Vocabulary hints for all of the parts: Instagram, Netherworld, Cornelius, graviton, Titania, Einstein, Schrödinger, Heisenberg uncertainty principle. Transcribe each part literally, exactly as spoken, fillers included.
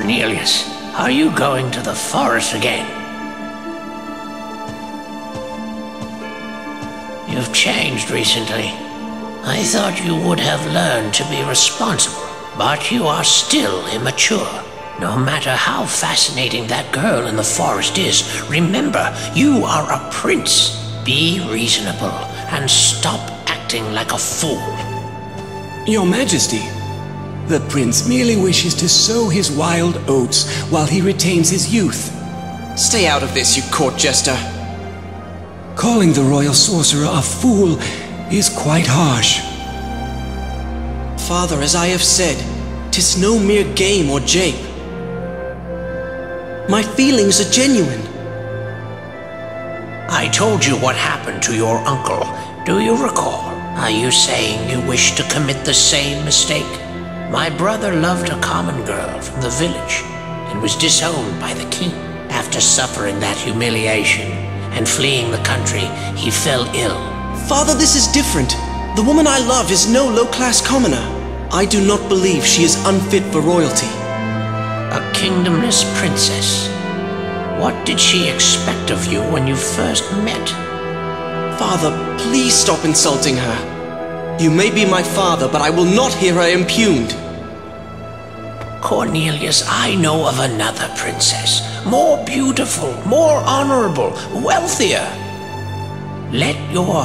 Cornelius, are you going to the forest again? You've changed recently. I thought you would have learned to be responsible, but you are still immature. No matter how fascinating that girl in the forest is, remember, you are a prince. Be reasonable and stop acting like a fool. Your Majesty, the prince merely wishes to sow his wild oats while he retains his youth. Stay out of this, you court jester. Calling the royal sorcerer a fool is quite harsh. Father, as I have said, 'tis no mere game or jape. My feelings are genuine. I told you what happened to your uncle. Do you recall? Are you saying you wish to commit the same mistake? My brother loved a common girl from the village and was disowned by the king. After suffering that humiliation and fleeing the country, he fell ill. Father, this is different. The woman I love is no low-class commoner. I do not believe she is unfit for royalty. A kingdomless princess. What did she expect of you when you first met? Father, please stop insulting her. You may be my father, but I will not hear her impugned. Cornelius, I know of another princess. More beautiful, more honorable, wealthier. Let your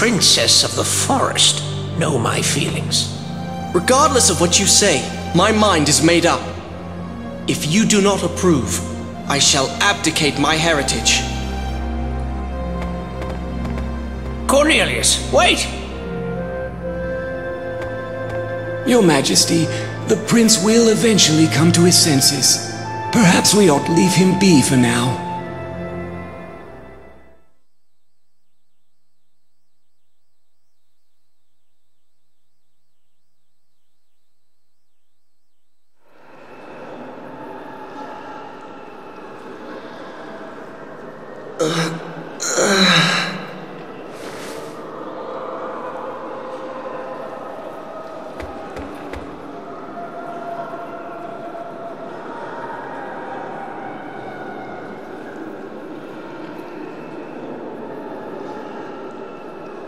princess of the forest know my feelings. Regardless of what you say, my mind is made up. If you do not approve, I shall abdicate my heritage. Cornelius, wait! Your Majesty, the prince will eventually come to his senses. Perhaps we ought to leave him be for now.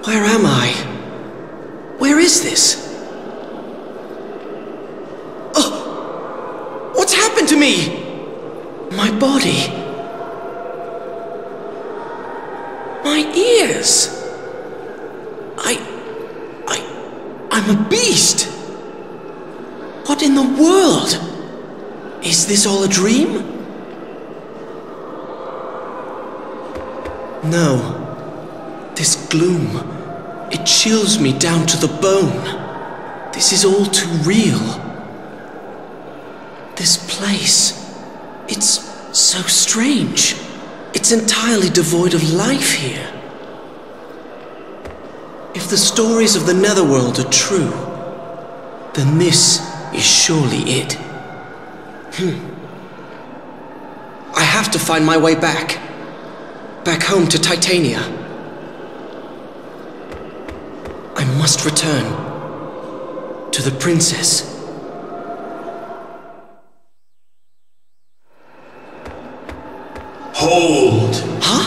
Where am I? Where is this? Oh! What's happened to me? My body. My ears. I... I... I'm a beast. What in the world? Is this all a dream? No. This gloom. It chills me down to the bone. This is all too real. This place, it's so strange. It's entirely devoid of life here. If the stories of the Netherworld are true, then this is surely it. Hmm. I have to find my way back. Back home to Titania. Must return to the princess. Hold! Huh?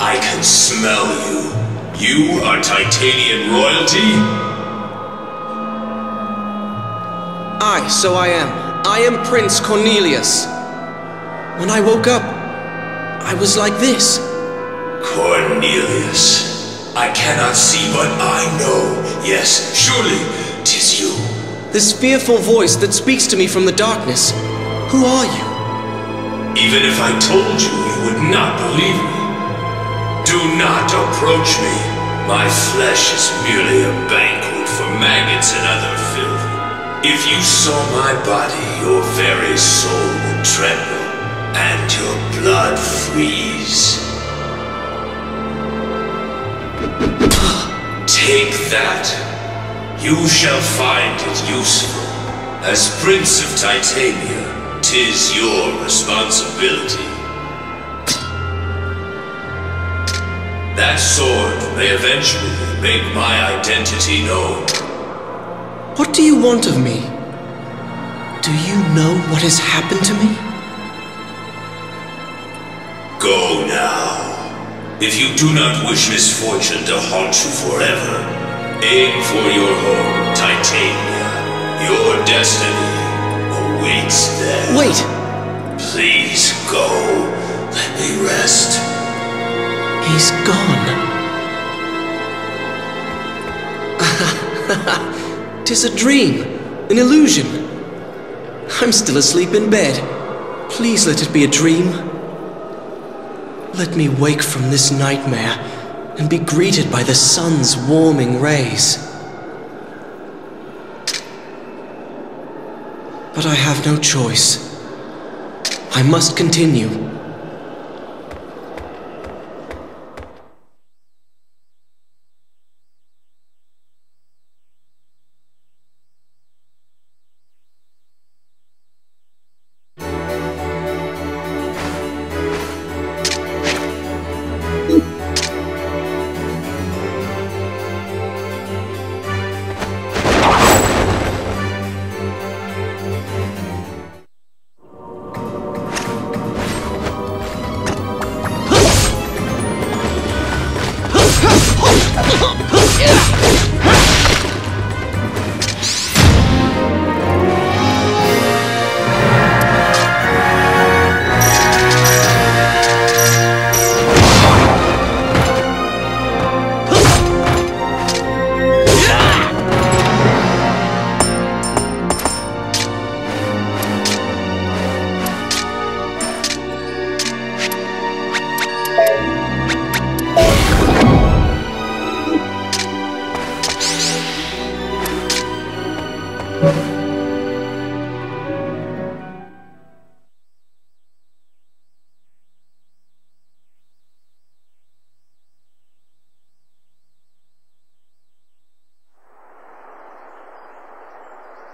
I can smell you. You are Titanian royalty? Aye, so I am. I am Prince Cornelius. When I woke up, I was like this. Cornelius. I cannot see, but I know. Yes, surely, 'tis you. This fearful voice that speaks to me from the darkness. Who are you? Even if I told you, you would not believe me. Do not approach me. My flesh is merely a banquet for maggots and other filth. If you saw my body, your very soul would tremble, and your blood freeze. Take that. You shall find it useful. As Prince of Titania, 'tis your responsibility. That sword may eventually make my identity known. What do you want of me? Do you know what has happened to me? Go now. If you do not wish misfortune to haunt you forever, aim for your home, Titania. Your destiny awaits them. Wait! Please go. Let me rest. He's gone. 'Tis a dream, an illusion. I'm still asleep in bed. Please let it be a dream. Let me wake from this nightmare and be greeted by the sun's warming rays. But I have no choice. I must continue.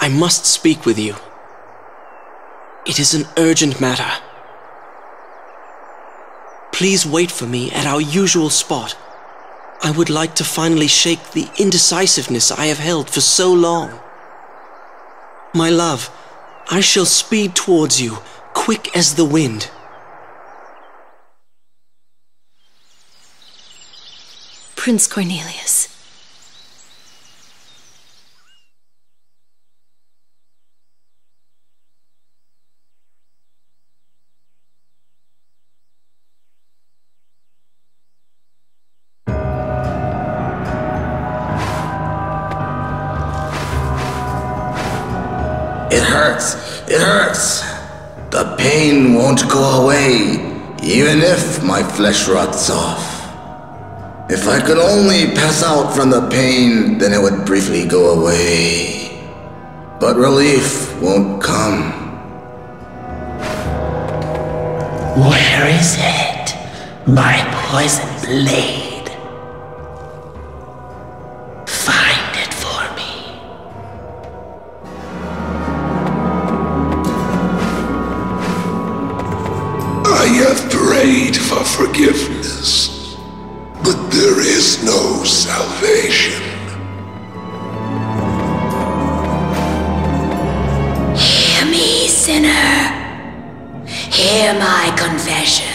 I must speak with you. It is an urgent matter. Please wait for me at our usual spot. I would like to finally shake the indecisiveness I have held for so long. My love, I shall speed towards you, quick as the wind. Prince Cornelius. It hurts. It hurts. The pain won't go away, even if my flesh rots off. If I could only pass out from the pain, then it would briefly go away. But relief won't come. Where is it? My poison blade. Forgiveness, but there is no salvation. Hear me, sinner. Hear my confession.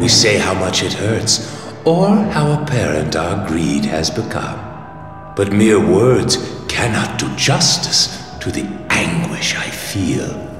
We say how much it hurts, or how apparent our greed has become. But mere words cannot do justice to the anguish I feel.